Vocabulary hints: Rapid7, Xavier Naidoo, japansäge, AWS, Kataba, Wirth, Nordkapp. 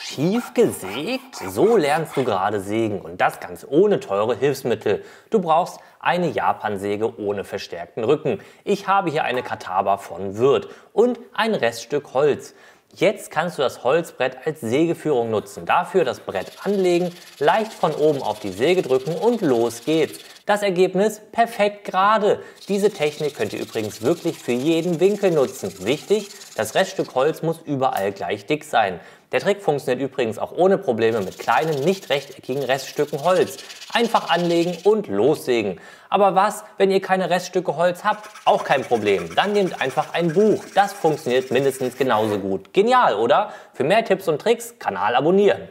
Schief gesägt? So lernst du gerade sägen und das ganz ohne teure Hilfsmittel. Du brauchst eine Japansäge ohne verstärkten Rücken. Ich habe hier eine Kataba von Wirth und ein Reststück Holz. Jetzt kannst du das Holzbrett als Sägeführung nutzen. Dafür das Brett anlegen, leicht von oben auf die Säge drücken und los geht's. Das Ergebnis perfekt gerade. Diese Technik könnt ihr übrigens wirklich für jeden Winkel nutzen. Wichtig, das Reststück Holz muss überall gleich dick sein. Der Trick funktioniert übrigens auch ohne Probleme mit kleinen, nicht rechteckigen Reststücken Holz. Einfach anlegen und lossägen. Aber was, wenn ihr keine Reststücke Holz habt? Auch kein Problem. Dann nehmt einfach ein Buch. Das funktioniert mindestens genauso gut. Genial, oder? Für mehr Tipps und Tricks, Kanal abonnieren.